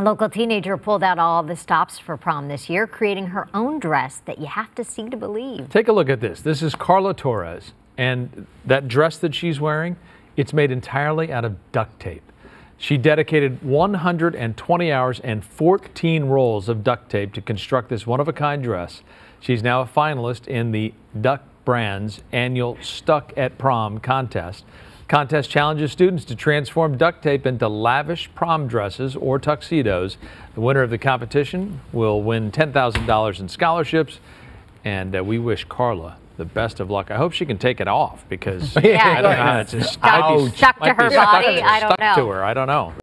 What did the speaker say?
A local teenager pulled out all the stops for prom this year, creating her own dress that you have to see to believe. Take a look at this. This is Carla Torres, and that dress that she's wearing, it's made entirely out of duct tape. She dedicated 120 hours and 14 rolls of duct tape to construct this one-of-a-kind dress. She's now a finalist in the Duck Brands annual Stuck at Prom contest. Contest challenges students to transform duct tape into lavish prom dresses or tuxedos. The winner of the competition will win $10,000 in scholarships, and we wish Carla the best of luck. I hope she can take it off, because yeah, I don't know. It's stuck to her body. I don't know.